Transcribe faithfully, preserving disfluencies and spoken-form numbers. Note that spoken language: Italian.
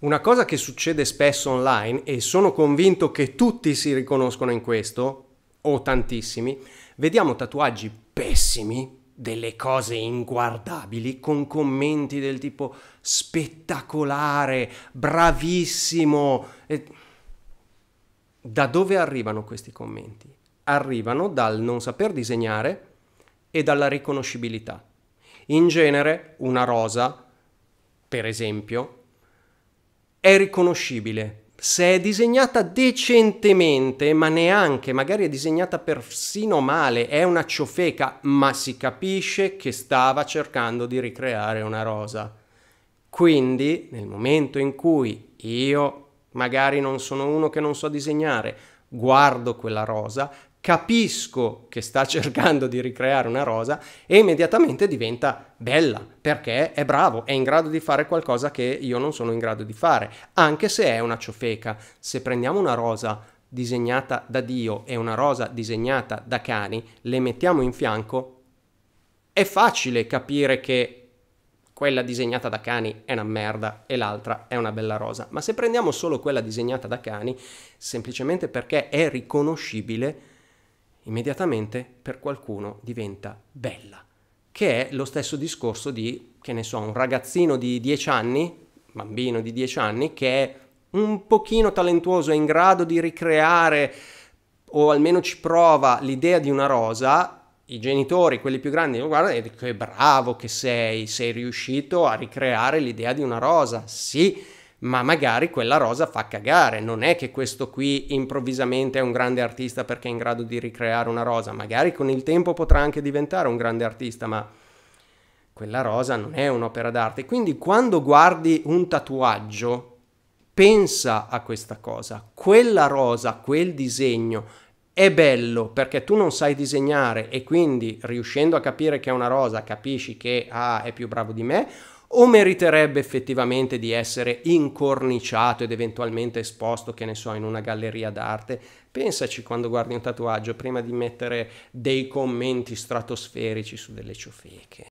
Una cosa che succede spesso online, e sono convinto che tutti si riconoscono in questo, o tantissimi, vediamo tatuaggi pessimi, delle cose inguardabili, con commenti del tipo spettacolare, bravissimo. E... da dove arrivano questi commenti? Arrivano dal non saper disegnare e dalla riconoscibilità. In genere una rosa, per esempio, è riconoscibile se è disegnata decentemente, ma neanche, magari è disegnata persino male, è una ciofeca, ma si capisce che stava cercando di ricreare una rosa. Quindi nel momento in cui io, magari non sono uno che non so disegnare, guardo quella rosa, capisco che sta cercando di ricreare una rosa e immediatamente diventa bella, perché è bravo, è in grado di fare qualcosa che io non sono in grado di fare, anche se è una ciofeca. Se prendiamo una rosa disegnata da Dio e una rosa disegnata da cani, le mettiamo in fianco, è facile capire che quella disegnata da cani è una merda e l'altra è una bella rosa. Ma se prendiamo solo quella disegnata da cani, semplicemente perché è riconoscibile, immediatamente per qualcuno diventa bella, che è lo stesso discorso di, che ne so, un ragazzino di dieci anni, bambino di dieci anni, che è un pochino talentuoso, è in grado di ricreare, o almeno ci prova, l'idea di una rosa. I genitori, quelli più grandi, lo guardano e dicono: che bravo che sei, sei riuscito a ricreare l'idea di una rosa, sì, ma magari quella rosa fa cagare, non è che questo qui improvvisamente è un grande artista perché è in grado di ricreare una rosa, magari con il tempo potrà anche diventare un grande artista, ma quella rosa non è un'opera d'arte. Quindi quando guardi un tatuaggio, pensa a questa cosa, quella rosa, quel disegno è bello perché tu non sai disegnare e quindi, riuscendo a capire che è una rosa, capisci che ah, è più bravo di me, o meriterebbe effettivamente di essere incorniciato ed eventualmente esposto, che ne so, in una galleria d'arte. Pensaci quando guardi un tatuaggio prima di mettere dei commenti stratosferici su delle ciofeche.